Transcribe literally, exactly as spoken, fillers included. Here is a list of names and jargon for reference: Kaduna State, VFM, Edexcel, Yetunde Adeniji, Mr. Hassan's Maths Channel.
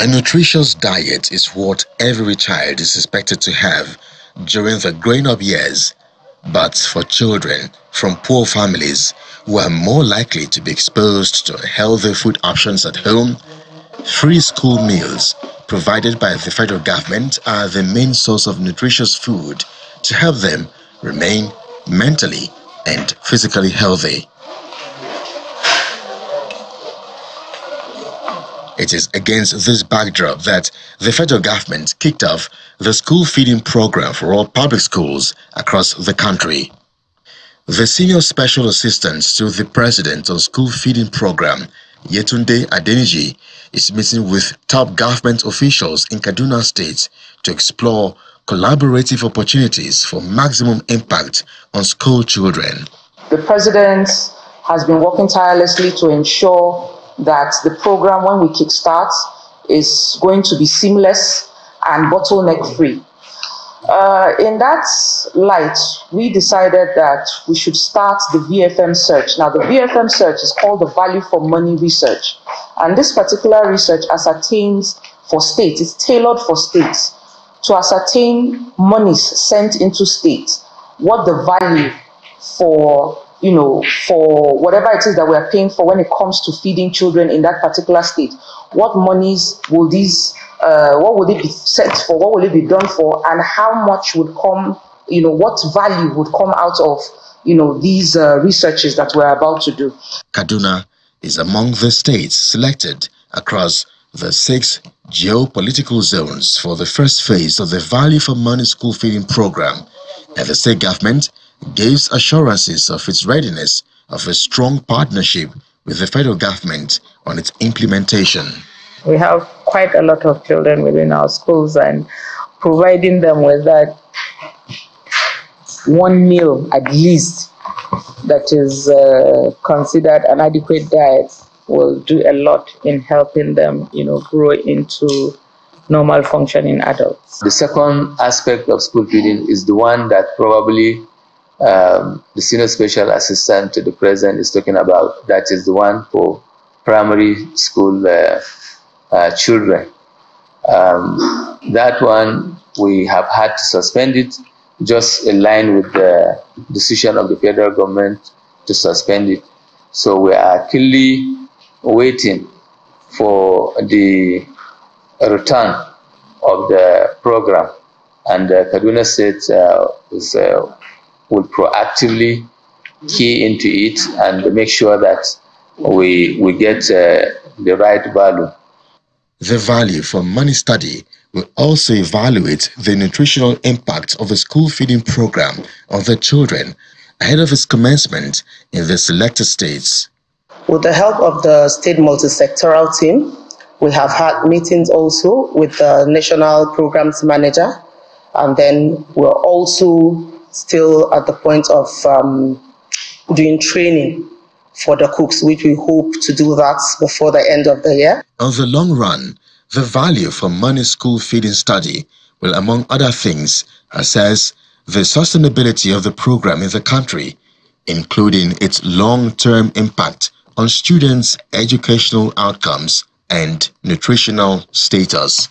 A nutritious diet is what every child is expected to have during the growing-up years, but for children from poor families who are more likely to be exposed to healthy food options at home, free school meals provided by the federal government are the main source of nutritious food to help them remain mentally and physically healthy. It is against this backdrop that the federal government kicked off the school feeding program for all public schools across the country. The Senior Special Assistant to the President on School Feeding Program, Yetunde Adeniji, is meeting with top government officials in Kaduna State to explore collaborative opportunities for maximum impact on school children. The President has been working tirelessly to ensure that the program, when we kickstart, is going to be seamless and bottleneck free. Uh, in that light, we decided that we should start the V F M search. Now, the V F M search is called the Value for Money Research, and this particular research ascertains for states, it's tailored for states, to ascertain monies sent into states, what the value for you know, for whatever it is that we are paying for when it comes to feeding children in that particular state. What monies will these, uh, what will it be set for, what will it be done for, and how much would come, you know, what value would come out of, you know, these uh, researches that we're about to do. Kaduna is among the states selected across the six geopolitical zones for the first phase of the Value for Money School Feeding Program, and the state government gives assurances of its readiness of a strong partnership with the federal government on its implementation. We have quite a lot of children within our schools, and providing them with that one meal at least that is uh, considered an adequate diet will do a lot in helping them, you know, grow into normal functioning adults. The second aspect of school feeding is the one that probably Um, the Senior Special Assistant to the President is talking about, that is the one for primary school uh, uh, children. Um, that one, we have had to suspend it, just in line with the decision of the federal government to suspend it. So we are clearly waiting for the return of the program, and uh, Kaduna State uh, is uh, will proactively key into it and make sure that we, we get uh, the right value. The Value for Money study will also evaluate the nutritional impact of the school feeding program on the children ahead of its commencement in the selected states. With the help of the state multi-sectoral team, we have had meetings also with the national programs manager, and then we're also still at the point of um, doing training for the cooks, which we hope to do that before the end of the year. On the long run, the Value for Money School Feeding Study will, among other things, assess the sustainability of the program in the country, including its long-term impact on students' educational outcomes and nutritional status.